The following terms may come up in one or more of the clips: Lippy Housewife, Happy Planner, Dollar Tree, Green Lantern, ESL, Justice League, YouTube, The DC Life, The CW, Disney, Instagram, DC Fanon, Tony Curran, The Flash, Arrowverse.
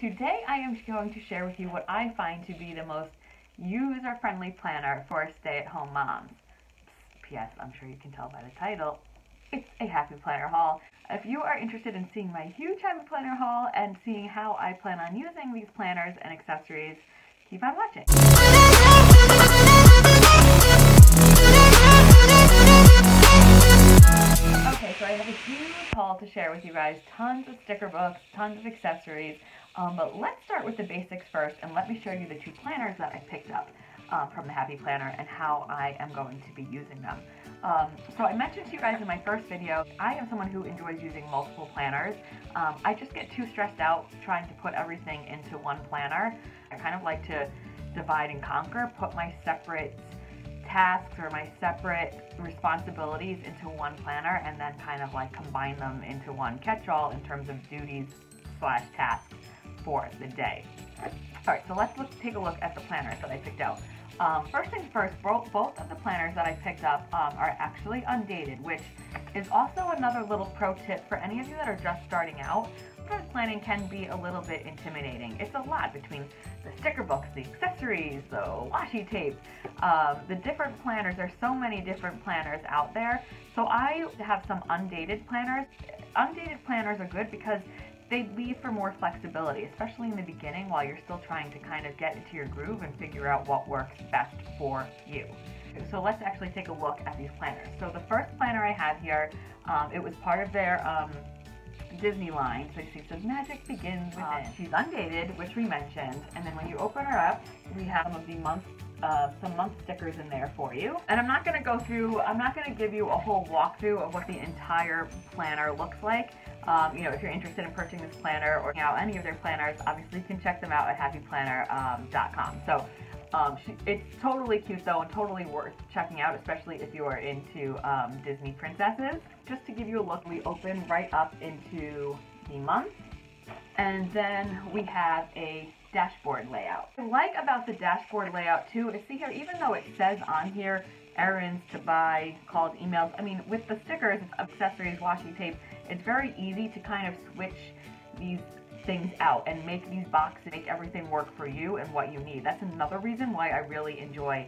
today I am going to share with you what I find to be the most user-friendly planner for stay-at-home moms. P.S. I'm sure you can tell by the title, it's a Happy Planner haul. If you are interested in seeing my huge Happy Planner haul and seeing how I plan on using these planners and accessories, keep on watching. Okay, so I have a huge haul to share with you guys, tons of sticker books, tons of accessories, but let's start with the basics first and let me show you the two planners that I picked up from the Happy Planner and how I am going to be using them. So I mentioned to you guys in my first video, I am someone who enjoys using multiple planners. I just get too stressed out trying to put everything into one planner. I kind of like to divide and conquer, put my separate tasks or my separate responsibilities into one planner and then kind of like combine them into one catch-all in terms of duties / tasks for the day. Alright, so let's take a look at the planners that I picked out. First things first, both of the planners that I picked up are actually undated, which is also another little pro tip for any of you that are just starting out. Planning can be a little bit intimidating. It's a lot between the sticker books, the accessories, the washi tape, the different planners. There's so many different planners out there. So I have some undated planners. Undated planners are good because they leave for more flexibility, especially in the beginning while you're still trying to kind of get into your groove and figure out what works best for you. So let's actually take a look at these planners. So the first planner I have here, it was part of their Disney line, so she says magic begins within. She's undated, which we mentioned, and then when you open her up, we have some of the month, some month stickers in there for you. And I'm not going to go through, I'm not going to give you a whole walkthrough of what the entire planner looks like. You know, if you're interested in purchasing this planner or any of their planners, obviously you can check them out at happyplanner.com. So it's totally cute though and totally worth checking out, especially if you are into Disney princesses. Just to give you a look, we open right up into the month and then we have a dashboard layout. What I like about the dashboard layout too is, see here, even though it says on here errands to buy, calls, emails, I mean with the stickers, accessories, washi tape, it's very easy to kind of switch these things out and make these boxes, make everything work for you and what you need. That's another reason why I really enjoy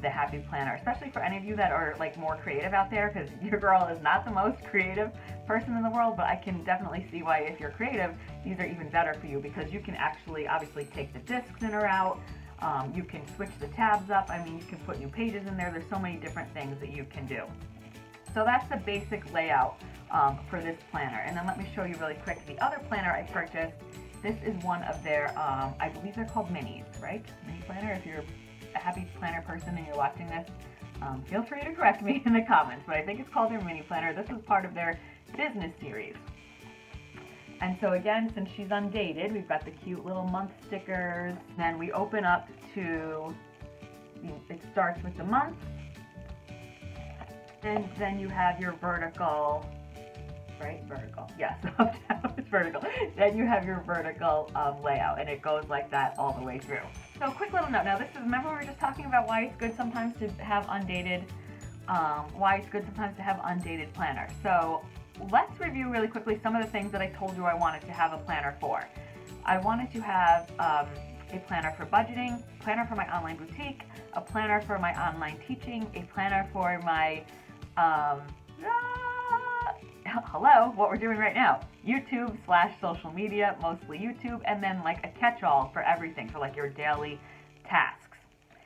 the Happy Planner, especially for any of you that are like more creative out there, because your girl is not the most creative person in the world, but I can definitely see why if you're creative, these are even better for you because you can actually obviously take the discs in or out, you can switch the tabs up, I mean you can put new pages in there, there's so many different things that you can do. So that's the basic layout for this planner. And then let me show you really quick the other planner I purchased. This is one of their, I believe they're called minis, right? Mini planner. If you're a Happy Planner person and you're watching this, feel free to correct me in the comments, but I think it's called their mini planner. This is part of their business series. And so again, since she's undated, we've got the cute little month stickers. Then we open up to, it starts with the month, and then you have your vertical, right? Vertical. Yes, up down is vertical. Then you have your vertical layout, and it goes like that all the way through. So quick little note. Now this is, remember we were just talking about why it's good sometimes to have undated, planners. So let's review really quickly some of the things that I told you I wanted to have a planner for. I wanted to have a planner for budgeting, a planner for my online boutique, a planner for my online teaching, a planner for my hello, what we're doing right now, YouTube/social media, mostly YouTube, and then like a catch-all for everything, for like your daily tasks.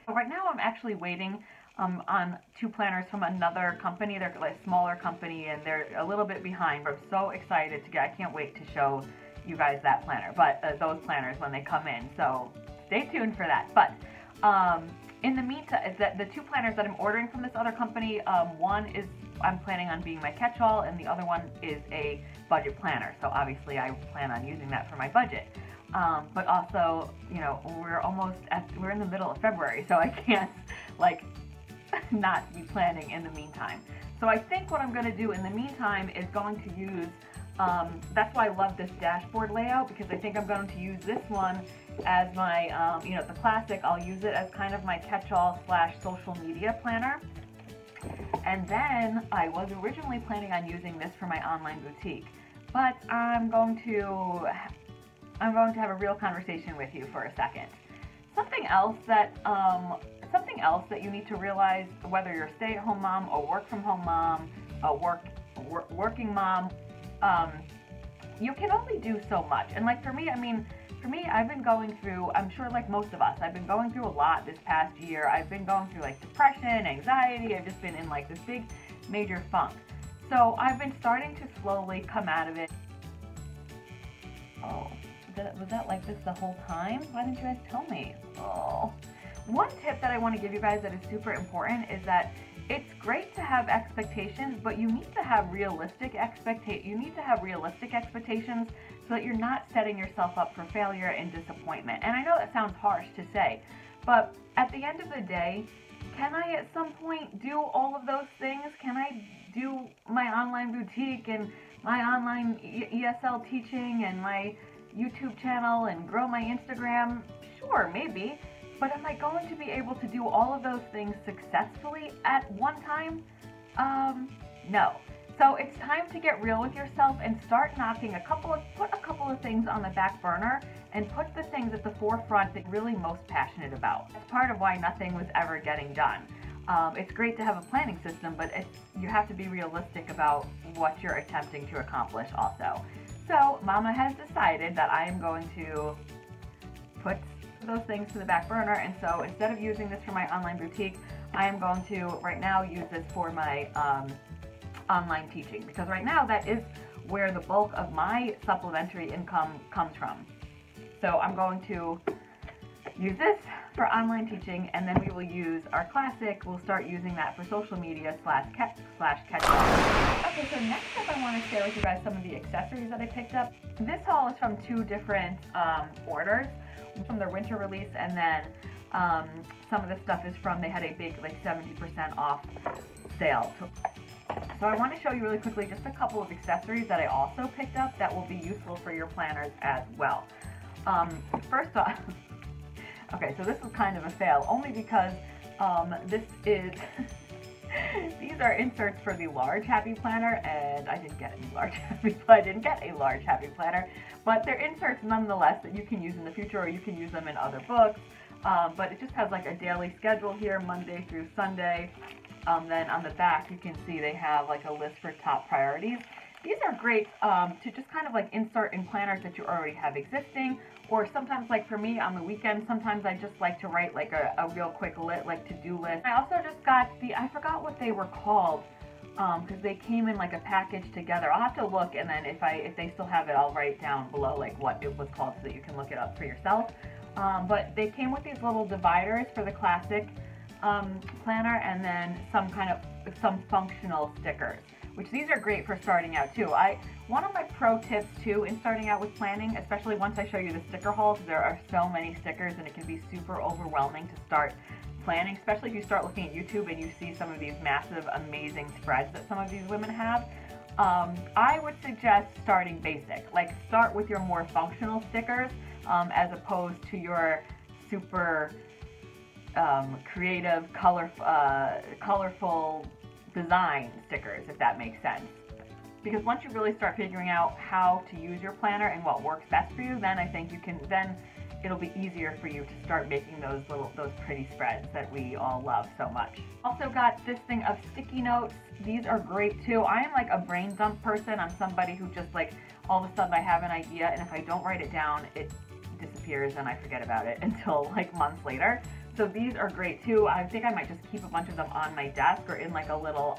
So right now I'm actually waiting on two planners from another company. They're like a smaller company and they're a little bit behind, but I'm so excited to get, I can't wait to show you guys that planner, but those planners when they come in, so stay tuned for that. But in the meantime, the two planners that I'm ordering from this other company, one is I'm planning on being my catch-all and the other one is a budget planner. So obviously I plan on using that for my budget. But also, you know, we're in the middle of February, so I can't like not be planning in the meantime. So I think what I'm going to do in the meantime is going to use, that's why I love this dashboard layout, because I think I'm going to use this one as my, you know, the classic, I'll use it as kind of my catch-all / social media planner. And then I was originally planning on using this for my online boutique, but I'm going to I'm going to have a real conversation with you for a second. Something else that you need to realize, whether you're a stay-at-home mom or work-from-home mom, a working mom, you can only do so much. And like for me, I've been going through, I'm sure like most of us, I've been going through a lot this past year. I've been going through like depression, anxiety. I've just been in like this big, major funk. So I've been starting to slowly come out of it. Oh, was that like this the whole time? Why didn't you guys tell me? Oh. One tip that I want to give you guys that is super important is that it's great to have expectations, but you need to have realistic expectations so that you're not setting yourself up for failure and disappointment. And I know that sounds harsh to say, but at the end of the day, can I at some point do all of those things? Can I do my online boutique and my online ESL teaching and my YouTube channel and grow my Instagram? Sure, maybe. But am I going to be able to do all of those things successfully at one time? No. So it's time to get real with yourself and start knocking put a couple of things on the back burner and put the things at the forefront that you're really most passionate about. That's part of why nothing was ever getting done. It's great to have a planning system, but you have to be realistic about what you're attempting to accomplish also. So Mama has decided that I am going to put those things to the back burner, and so instead of using this for my online boutique, I am going to right now use this for my online teaching, because right now that is where the bulk of my supplementary income comes from. So I'm going to use this for online teaching, and then we will use our classic, we'll start using that for social media /catch-up. Okay, so next up I want to share with you guys some of the accessories that I picked up. This haul is from two different orders, from their winter release, and then some of the stuff is from, they had a big like 70% off sale. So I want to show you really quickly just a couple of accessories that I also picked up that will be useful for your planners as well. First off, okay, so this is kind of a fail only because this is these are inserts for the large Happy Planner, and I didn't get any large Happy Planner. I didn't get a large Happy Planner, but they're inserts nonetheless that you can use in the future, or you can use them in other books. But it just has like a daily schedule here, Monday through Sunday. Then on the back, you can see they have like a list for top priorities. These are great to just kind of like insert in planners that you already have existing, or sometimes like for me on the weekend, sometimes I just like to write like a real quick to-do list. I also just got I forgot what they were called because they came in like a package together. I'll have to look, and then if they still have it, I'll write down below like what it was called so that you can look it up for yourself. But they came with these little dividers for the classic planner, and then some functional stickers, which these are great for starting out too. One of my pro tips too in starting out with planning, especially once I show you the sticker hauls, there are so many stickers and it can be super overwhelming to start planning, especially if you start looking at YouTube and you see some of these massive, amazing spreads that some of these women have. I would suggest starting basic, like start with your more functional stickers as opposed to your super creative, colorful design stickers, if that makes sense. Because once you really start figuring out how to use your planner and what works best for you, then I think you can, then it'll be easier for you to start making those pretty spreads that we all love so much. Also got this thing of sticky notes. These are great too. I am like a brain dump person. I'm somebody who just like, all of a sudden I have an idea, and if I don't write it down, it disappears and I forget about it until like months later. So these are great too. I think I might just keep a bunch of them on my desk or in like a little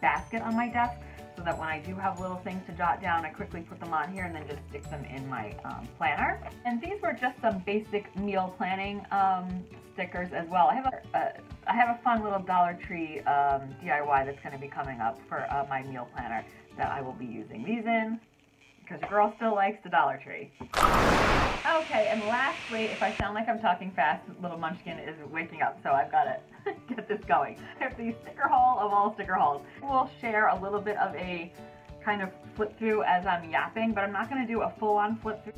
basket on my desk, so that when I do have little things to jot down, I quickly put them on here and then just stick them in my planner. And these were just some basic meal planning stickers as well. I have a fun little Dollar Tree DIY that's going to be coming up for my meal planner that I will be using these in, because your girl still likes the Dollar Tree. Okay, and lastly, if I sound like I'm talking fast, little munchkin is waking up, so I've got to get this going. There's the sticker haul of all sticker hauls. We'll share a little bit of a kind of flip through as I'm yapping, but I'm not going to do a full-on flip through.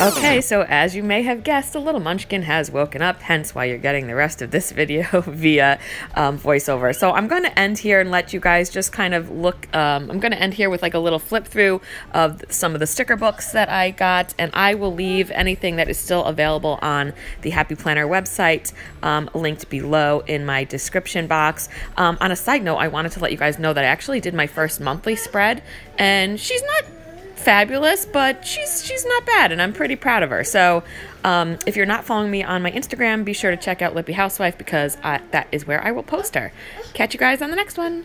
Okay, so as you may have guessed, the little munchkin has woken up, hence why you're getting the rest of this video via voiceover. So I'm going to end here and let you guys just kind of look. I'm going to end here with like a little flip through of some of the sticker books that I got, and I will leave anything that is still available on the Happy Planner website linked below in my description box. On a side note, I wanted to let you guys know that I actually did my first monthly spread, and she's not fabulous, but she's not bad, and I'm pretty proud of her. So if you're not following me on my Instagram, be sure to check out Lippy Housewife, because that is where I will post her. Catch you guys on the next one.